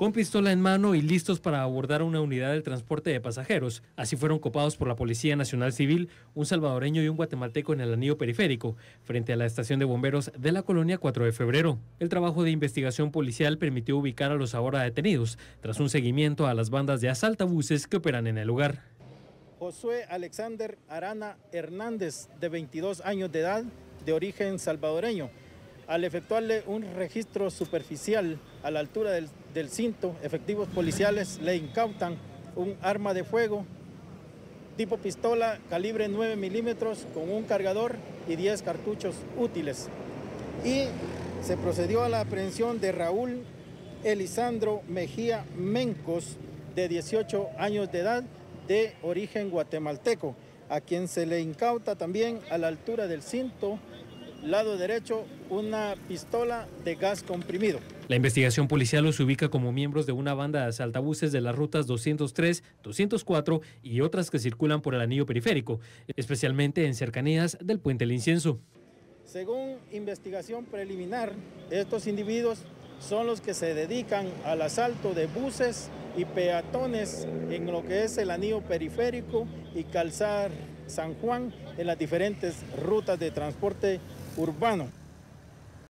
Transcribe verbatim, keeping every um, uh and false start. con pistola en mano y listos para abordar una unidad de transporte de pasajeros. Así fueron copados por la Policía Nacional Civil, un salvadoreño y un guatemalteco en el Anillo Periférico, frente a la estación de bomberos de la colonia cuatro de febrero. El trabajo de investigación policial permitió ubicar a los ahora detenidos, tras un seguimiento a las bandas de asaltabuses que operan en el lugar. Josué Alexander Arana Hernández, de veintidós años de edad, de origen salvadoreño. Al efectuarle un registro superficial a la altura del, del cinto, efectivos policiales le incautan un arma de fuego tipo pistola calibre nueve milímetros con un cargador y diez cartuchos útiles. Y se procedió a la aprehensión de Raúl Elizandro Mejía Mencos, de dieciocho años de edad, de origen guatemalteco, a quien se le incauta también a la altura del cinto, lado derecho, una pistola de gas comprimido. La investigación policial los ubica como miembros de una banda de asaltabuses de las rutas doscientos tres, doscientos cuatro y otras que circulan por el Anillo Periférico, especialmente en cercanías del Puente del Incienso. Según investigación preliminar, estos individuos son los que se dedican al asalto de buses y peatones en lo que es el Anillo Periférico y Calzada San Juan en las diferentes rutas de transporte urbano.